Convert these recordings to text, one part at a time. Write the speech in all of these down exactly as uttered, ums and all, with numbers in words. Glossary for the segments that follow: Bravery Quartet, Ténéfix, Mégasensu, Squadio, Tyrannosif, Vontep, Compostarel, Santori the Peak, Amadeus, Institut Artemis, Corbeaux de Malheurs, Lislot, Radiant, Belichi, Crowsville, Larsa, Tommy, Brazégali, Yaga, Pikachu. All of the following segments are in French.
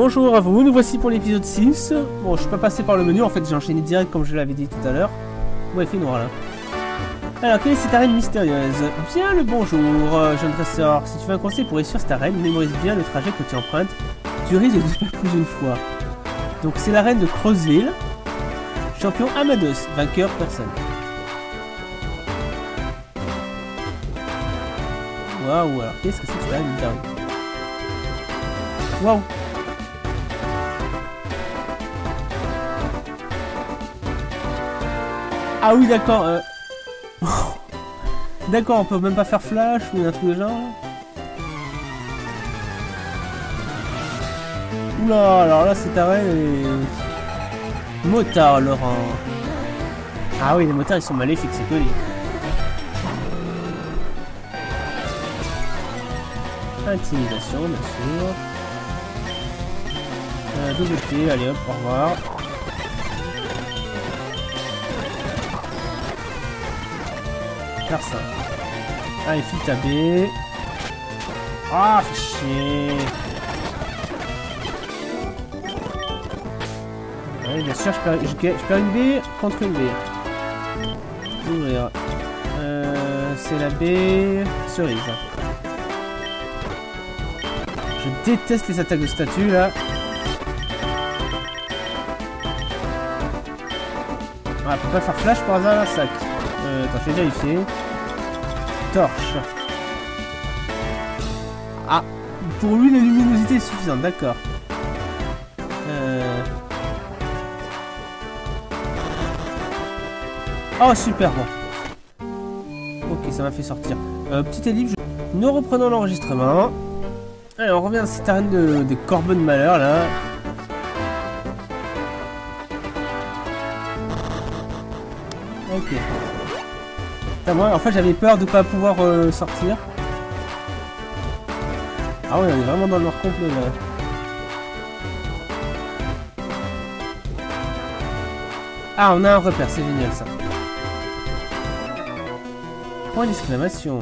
Bonjour à vous, nous voici pour l'épisode six. Bon, je suis pas passé par le menu, en fait j'ai enchaîné direct comme je l'avais dit tout à l'heure. Ouais, il fait noir là. Alors, quelle est cette arène mystérieuse? Bien le bonjour, jeune dresseur. Si tu veux un conseil pour réussir cette arène, mémorise bien le trajet que tu empruntes. Tu risques de disparaître plus d'une fois. Donc c'est l'arène de Crowsville. Champion Amadeus, vainqueur personne. Waouh, alors qu'est-ce que c'est que cette arène dingue? Waouh! Ah oui, d'accord. Euh... d'accord, on peut même pas faire flash ou un truc de genre. Oula, alors là, cette arène est... Motard, Laurent. Ah oui, les motards, ils sont maléfiques, c'est connu. Intimidation, bien sûr. Euh, double T, allez hop, au revoir. Larsa. Allez, file ta B. Ah, chier. Ouais, bien sûr, je perds, je, je perds une B contre une B. Ouvrir. Euh, c'est la B cerise. Je déteste les attaques de statues là. Ah, faut pas faire flash par hasard là, sac. Euh, attends, je vais vérifier. Torche. Ah, pour lui la luminosité est suffisante, d'accord. Euh... Oh super bon. Ok, ça m'a fait sortir. Euh, petite ellipse. Je... Nous reprenons l'enregistrement. Allez, on revient à cette arène de, de Corbeau de Malheur là. Ok. Putain, moi en fait j'avais peur de pas pouvoir euh, sortir. Ah ouais, on est vraiment dans le noir complet là. Ah, on a un repère, c'est génial ça. Point d'exclamation.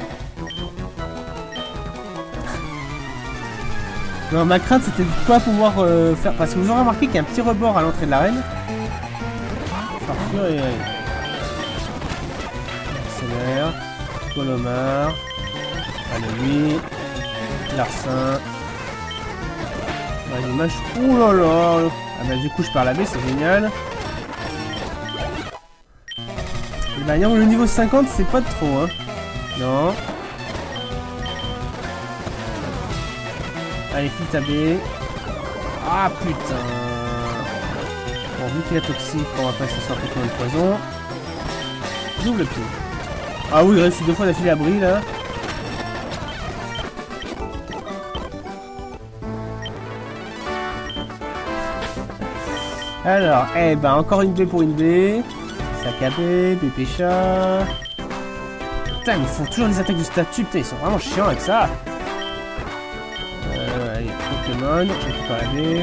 Non, ma crainte c'était de ne pas pouvoir euh, faire. Parce que vous aurez remarqué qu'il y a un petit rebord à l'entrée de l'arène. Parfure et. Mercenaire. Colomar. Allez, lui. Larsin. L'image. Ouh là là. Ah bah, du coup, je pars la B, c'est génial. Et bah, non, le niveau cinquante, c'est pas trop, hein. Non. Allez, file ta B. Ah putain. Bon, vu qu'il est toxique, on va pas se sortir comme un poison. Double pied. Ah oui, il reste deux fois d'affilée à Brie là. Alors, eh ben, encore une B pour une B. Sac à B, B P chat. Putain, ils font toujours des attaques de statut. Putain, ils sont vraiment chiants avec ça. Je ne peux pas aller.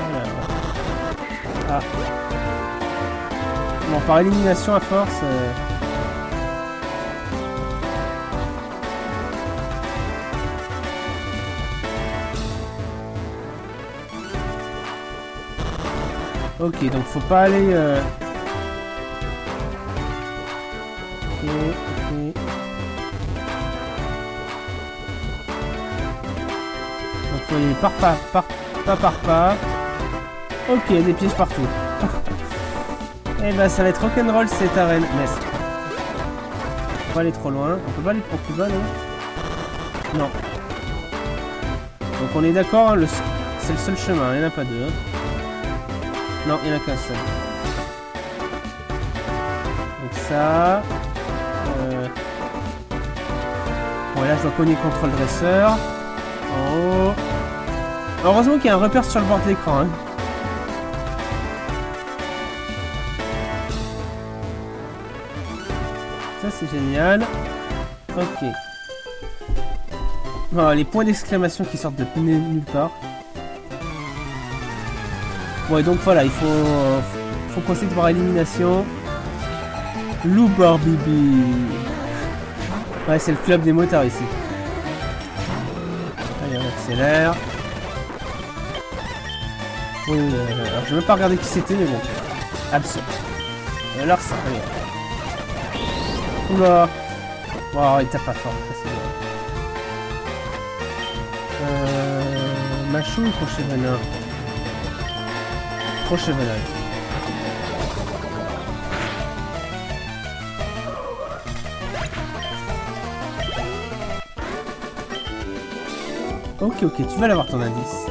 Alors. Ah. Bon, par élimination à force. Euh... Ok, donc faut pas aller. Euh... Ok, ok. Oui, par pas, par pas, par pas. Ok, des pièges partout. Et bah, ça va être rock'n'roll cette arène. Mais on peut pas aller trop loin. On peut pas aller trop plus bas, non? Non. Donc on est d'accord, hein, le... c'est le seul chemin. Il n'y en a pas deux. Non, il n'y en a qu'un seul. Donc ça. Euh... Bon, là, je dois cogner contre le dresseur. Oh. Heureusement qu'il y a un repère sur le bord de l'écran. Hein. Ça c'est génial. Ok. Oh, les points d'exclamation qui sortent de nulle part. Ouais, donc voilà, il faut, euh, faut procéder par élimination. Loubar Bibi. Ouais, c'est le club des motards ici. Allez, on accélère. Oui, euh, alors je veux pas regarder qui c'était, mais bon. Absent. Euh, Larsa, allez. Oula. Bon, il tape pas fort, ça c'est bien. Euh... Machou ou crochet venin? Crochet venin. Ok, ok, tu vas l'avoir ton indice.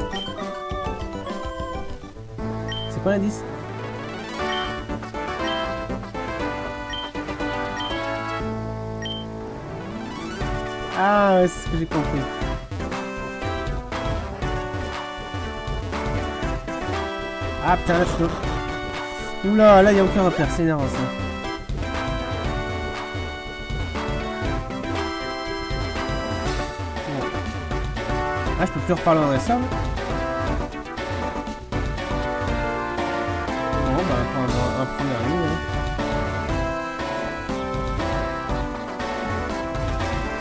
C'est quoi l'indice? Ah, c'est ce que j'ai compris. Ah putain, là je peux... Oula, là il n'y a aucun repère, c'est énervant ça. Ah, je peux plus reparler en S A. Bon, bah on va prendre un premier niveau.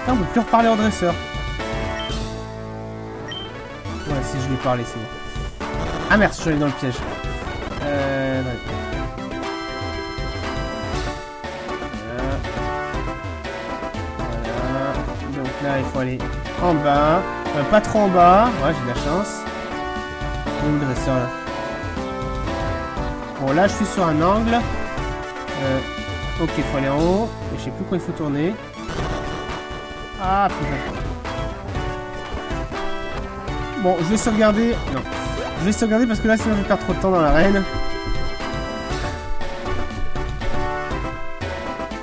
On peut plus reparler en dresseur. Ouais, si je lui parlais, c'est bon. Ah merde, je suis allé dans le piège. Euh... Ouais. Voilà. Voilà. Donc là, il faut aller en bas. Euh, pas trop en bas. Ouais, j'ai de la chance. Où le dresseur, là? Bon, là, je suis sur un angle. Euh... Ok, il faut aller en haut. Et je sais plus quoi il faut tourner. Ah putain. Bon, je vais sauvegarder. Non. Je vais sauvegarder parce que là sinon je vais perdre trop de temps dans l'arène.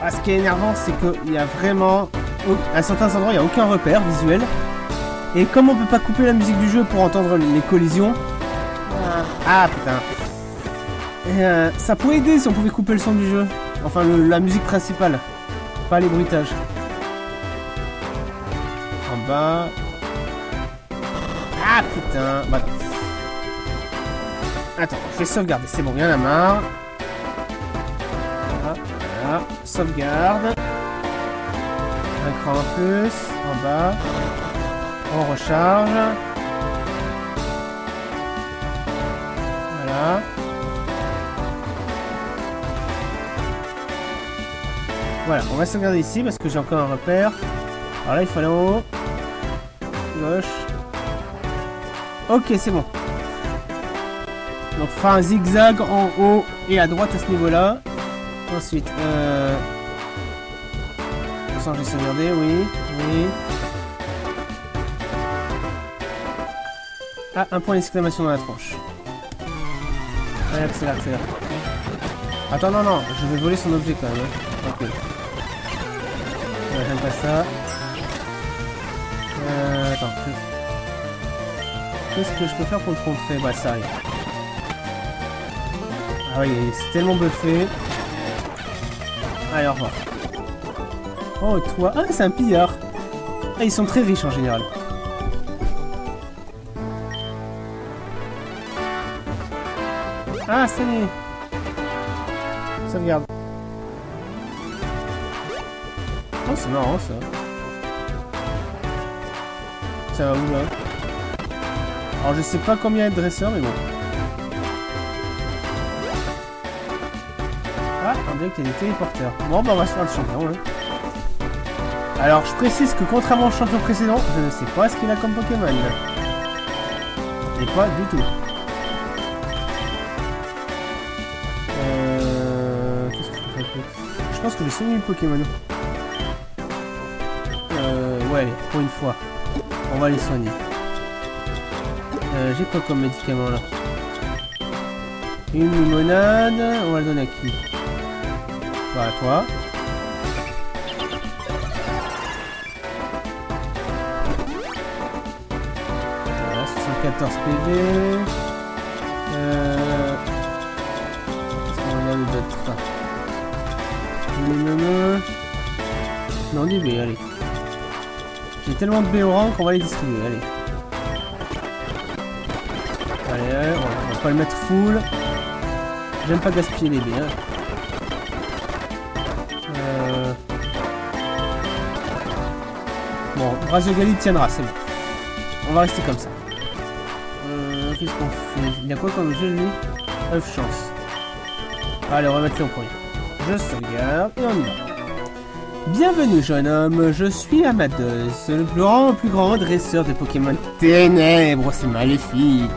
Ah, ce qui est énervant c'est qu'il y a vraiment... À certains endroits il n'y a aucun repère visuel. Et comme on peut pas couper la musique du jeu pour entendre les collisions... Ah putain. Et euh, ça pourrait aider si on pouvait couper le son du jeu. Enfin le, la musique principale. Pas les bruitages. Bas. Ah putain, bah non. Attends, je vais sauvegarder, c'est bon, il y en a marre. Voilà, voilà. Sauvegarde. Un cran en plus, en bas. On recharge. Voilà. Voilà, on va sauvegarder ici parce que j'ai encore un repère. Alors là, il faut aller en haut. Gauche. Ok, c'est bon. Donc, faire un zigzag en haut et à droite à ce niveau-là. Ensuite, euh... on sent que j'ai sauvegardé, oui, oui. Ah, un point d'exclamation dans la tranche. Allez, accélère, accélère. Attends, non, non, je vais voler son objet quand même. Hein. Ok. Ouais, j'aime pas ça. Euh, attends, qu'est-ce que je peux faire pour le contrer? Bah ça arrive. Ah oui, c'est tellement buffé. Allez, au revoir. Oh, toi. Ah, c'est un pillard. Ah, ils sont très riches en général. Ah, ça y est. Sauvegarde. Oh, c'est marrant ça. Ça va où là? Alors je sais pas combien il y a de dresseurs mais bon. Ah, on dirait qu'il y a des téléporteurs. Bon bah on va se faire le champion hein. Alors je précise que contrairement au champion précédent, je ne sais pas ce qu'il a comme Pokémon. Et pas du tout. Euh... Qu'est-ce que je peux faire? Je pense que j'ai soigné le Pokémon. Euh... Ouais allez, pour une fois. On va les soigner. Euh, J'ai quoi comme médicament là? Une limonade. On va le donner à qui? Bah à toi. Voilà, soixante-quatorze P V. Euh... Qu'est-ce qu'on a d'autre? Non, du B, allez. J'ai tellement de baies au rang qu'on va les distribuer, allez. Allez, on va pas le mettre full. J'aime pas gaspiller les baies. Hein. Euh... Bon, Brazégali tiendra, c'est bon. on va rester comme ça. Euh, Qu'est-ce qu'on fait? Il y a quoi comme jeu lui? Oeuf chance. Allez, on va mettre le premier. Je sauvegarde et on y va. Bienvenue jeune homme, je suis Amadeus, le plus grand, plus grand dresseur de Pokémon Ténèbres, c'est maléfique.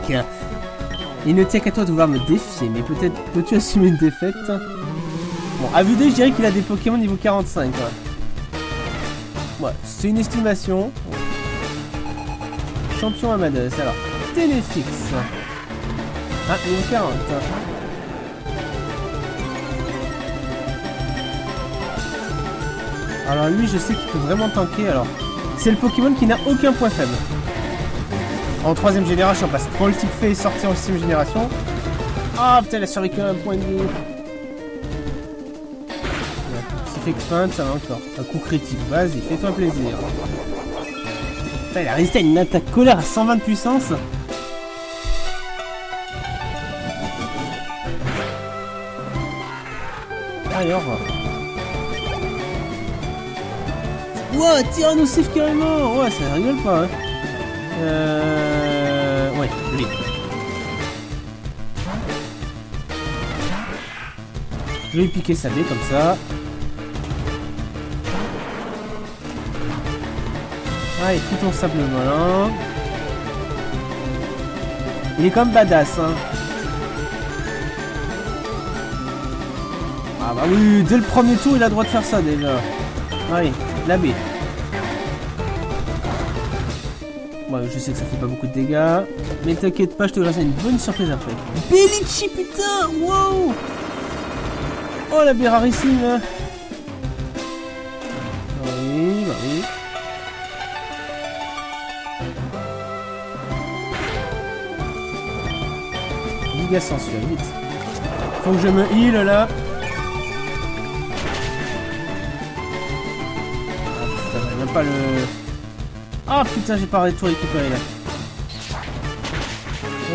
Il ne tient qu'à toi de vouloir me défier, mais peut-être peux-tu assumer une défaite? Bon, à vue d'œil, je dirais qu'il a des Pokémon niveau quarante-cinq. Ouais, ouais c'est une estimation. Champion Amadeus, alors, Ténéfix. Ah, niveau quarante. Alors lui je sais qu'il peut vraiment tanker, alors c'est le Pokémon qui n'a aucun point faible. En troisième génération, parce que quand le type fait est sorti en sixième génération. Ah putain il a survécu à un point de vie. S'il fait expand, ça va encore. Un coup critique, vas-y, fais-toi plaisir. Putain il a résisté à une attaque colère à cent vingt de puissance. Allez au revoir. Wow, Tyrannosif carrément! Ouais, ça rigole pas, hein! Euh. Ouais, lui. Je vais lui piquer sa baie comme ça. Allez, tout ton sable malin. Il est comme badass, hein! Ah bah oui, dès le premier tour, il a le droit de faire ça déjà! Allez! La baie. Ouais, je sais que ça fait pas beaucoup de dégâts. Mais t'inquiète pas, je te laisse une bonne surprise après. Belichi, putain! Wow! Oh, la baie rarissime! Oui, bah oui. Mégasensu, vite. Faut que je me heal là. Pas le... Ah putain j'ai pas tout récupéré là.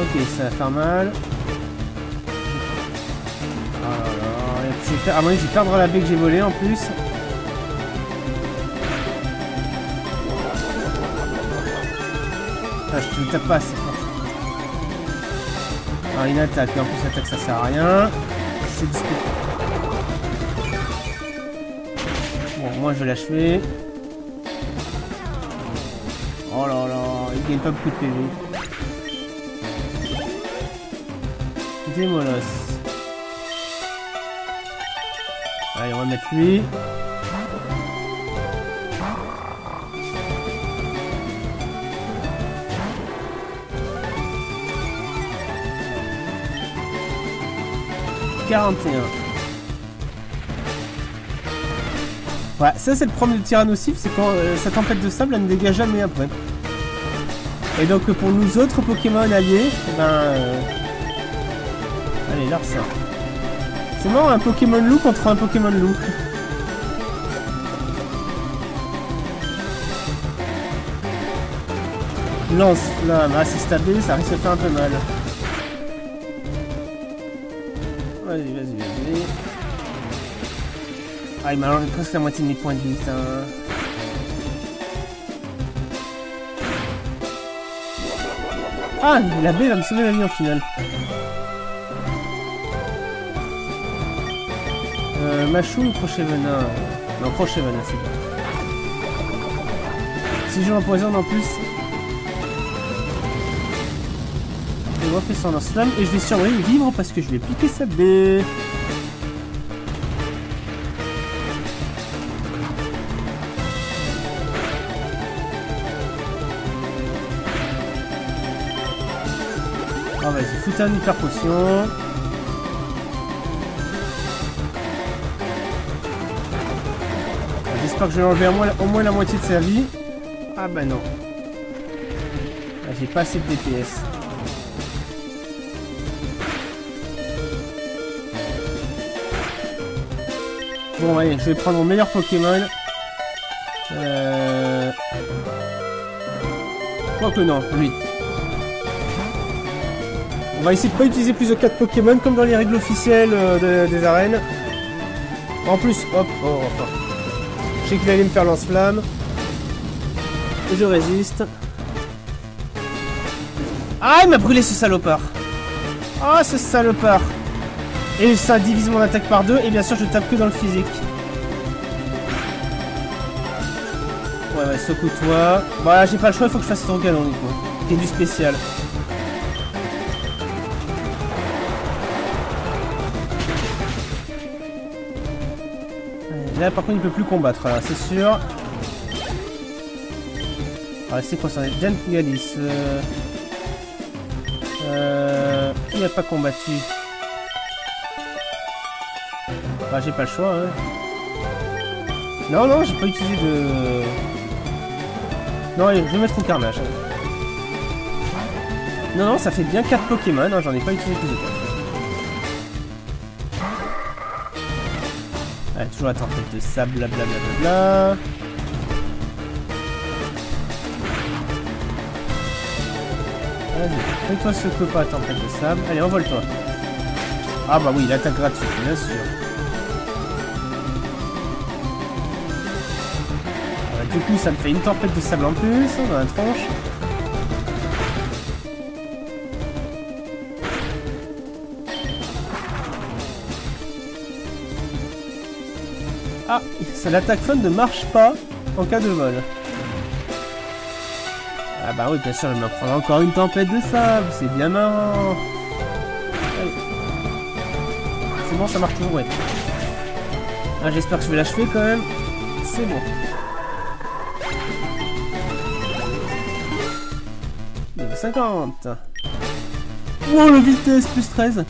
Ok ça va faire mal. Alors, à mon avis je vais perdre la baie que j'ai volée en plus. Ah, je te tape pas assez fort. Alors une attaque et en plus l'attaque ça sert à rien. C'est du spectacle. Bon moi je vais l'achever. Oh là là, il gagne pas beaucoup de P V. Démolos. Allez, on va mettre lui. quarante et un. Ouais, ça c'est le problème de Tyrannosif, c'est quand euh, sa tempête de sable elle ne dégage jamais après. Et donc pour nous autres Pokémon alliés, ben... Euh... Allez, Larsa. C'est marrant un Pokémon loup contre un Pokémon loup. Lance flamme, ah c'est stabé, ça risque de faire un peu mal. Vas-y, vas-y, vas-y. Ah il m'a enlevé presque la moitié de mes points de vie, ça. Ah, la baie va me sauver la vie en finale. Euh, Machou ou crochet venin? Non, crochet venin, c'est bon. Si je l'empoisonne en plus... Je vais refaire ça en slam et je vais surveiller le livre parce que je vais piquer sa baie. Oh vas-y, fout un hyper potion. J'espère que je vais enlever au moins la moitié de sa vie. Ah bah non. J'ai pas assez de D P S. Bon allez, je vais prendre mon meilleur Pokémon. Euh... Quoique non, lui. On va essayer de pas utiliser plus de quatre Pokémon comme dans les règles officielles euh, de, des arènes. En plus, hop, oh, enfin. Je sais qu'il allait me faire lance-flamme. Et je résiste. Ah, il m'a brûlé ce salopard. Ah, ce salopard. Et ça divise mon attaque par deux. Et bien sûr, je tape que dans le physique. Ouais, ouais, secoue-toi. Bah, j'ai pas le choix, il faut que je fasse ton galon, Nico. Qui est du spécial. Là, par contre, il peut plus combattre, là, c'est sûr. Ah, c'est quoi ça? Dentgalis. Euh... Euh... Il n'a pas combattu. Bah, j'ai pas le choix, hein. Non, non, j'ai pas utilisé de... Non, je vais mettre au carnage. Non, non, ça fait bien quatre Pokémon, hein, j'en ai pas utilisé plus de quatre. Allez, toujours la tempête de sable, blablabla. Bla bla bla. Vas-y, fais-toi ce que pas, tempête de sable. Allez, envole-toi. Ah bah oui, l'attaque gratuite, bien sûr. Alors, du coup, ça me fait une tempête de sable en plus, hein, dans la tronche. Ah, l'attaque fun ne marche pas en cas de vol. Ah bah oui, bien sûr, je me prends encore une tempête de sable, c'est bien marrant. C'est bon, ça marche toujours, ouais. Ah, j'espère que je vais l'achever quand même. C'est bon. Niveau cinquante. Wow, le vitesse, plus treize.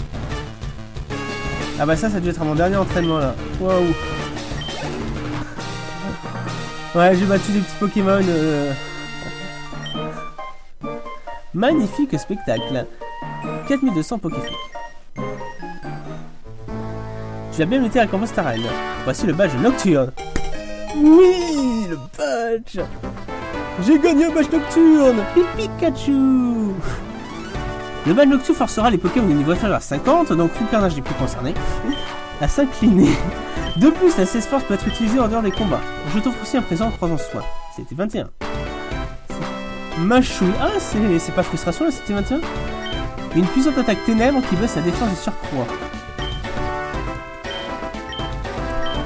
Ah bah ça, ça a dû être à mon dernier entraînement là. Waouh. Ouais, j'ai battu des petits Pokémon. Euh... Magnifique spectacle. quatre mille deux cents Pokéflics. Tu l'as bien noté à Compostarel. Voici le badge nocturne. Oui, le badge. J'ai gagné un badge nocturne. Pikachu. Le badge nocturne forcera les Pokémon de niveau inférieur à cinquante, donc tout le carnage des plus concernés, à s'incliner. De plus, la seize force peut être utilisée en dehors des combats. Je t'offre aussi un présent en croisant soin. C'était vingt et un. Machou. Ah, c'est pas frustration là, c'était vingt et un. Une puissante attaque ténèbres qui baisse la défense de surcroît.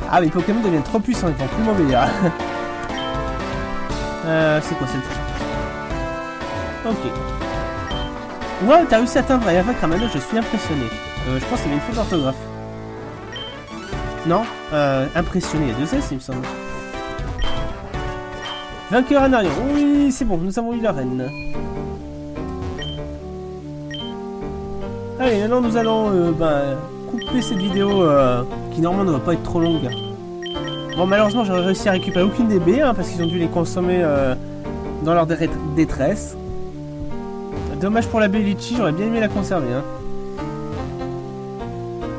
Ah, mais les Pokémon deviennent trop puissants, ils vont plus mauvais là. euh, c'est quoi cette... Ok. Waouh, t'as réussi à atteindre la Yavak Ramadosh, je suis impressionné. Euh, je pense qu'il y a une faute d'orthographe. Non, euh, impressionné, il y a deux S il me semble. Vainqueur à Narion, oui c'est bon, nous avons eu la reine. Allez, maintenant nous allons euh, bah, couper cette vidéo euh, qui normalement ne va pas être trop longue. Bon, malheureusement j'aurais réussi à récupérer aucune des baies hein, parce qu'ils ont dû les consommer euh, dans leur détresse. Dommage pour la Belichi, j'aurais bien aimé la conserver. Hein.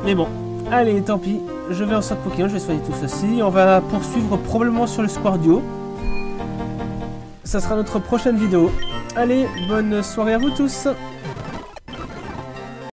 Mais bon, allez tant pis. Je vais en sorte Pokémon, je vais soigner tout ceci. On va poursuivre probablement sur le Squadio. Ça sera notre prochaine vidéo. Allez, bonne soirée à vous tous.